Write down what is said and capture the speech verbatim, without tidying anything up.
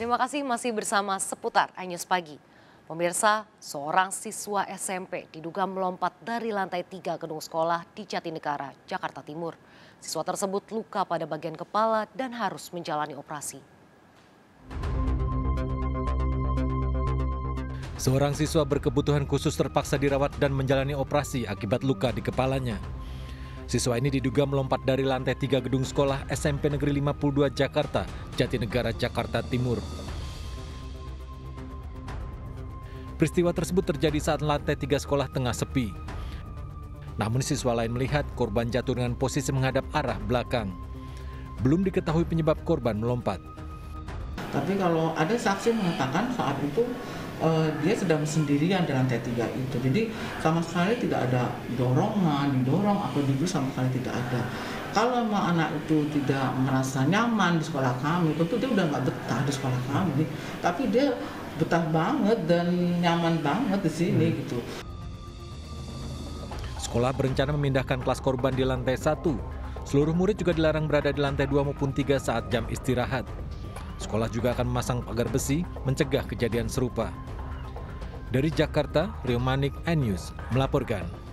Terima kasih masih bersama Seputar iNews Pagi. Pemirsa, seorang siswa S M P diduga melompat dari lantai tiga gedung sekolah di Jatinegara, Jakarta Timur. Siswa tersebut luka pada bagian kepala dan harus menjalani operasi. Seorang siswa berkebutuhan khusus terpaksa dirawat dan menjalani operasi akibat luka di kepalanya. Siswa ini diduga melompat dari lantai tiga gedung sekolah S M P Negeri lima puluh dua Jakarta, Jatinegara, Jakarta Timur. Peristiwa tersebut terjadi saat lantai tiga sekolah tengah sepi. Namun siswa lain melihat korban jatuh dengan posisi menghadap arah belakang. Belum diketahui penyebab korban melompat. Tapi kalau ada saksi mengatakan saat itu dia sedang sendirian di lantai tiga itu, jadi sama sekali tidak ada dorongan, didorong atau duduk sama sekali tidak ada. Kalau memang anak itu tidak merasa nyaman di sekolah kami, tentu dia udah nggak betah di sekolah kami, tapi dia betah banget dan nyaman banget di sini hmm. gitu. Sekolah berencana memindahkan kelas korban di lantai satu. Seluruh murid juga dilarang berada di lantai dua maupun tiga saat jam istirahat. Sekolah juga akan memasang pagar besi mencegah kejadian serupa. Dari Jakarta, Reumannik N News melaporkan.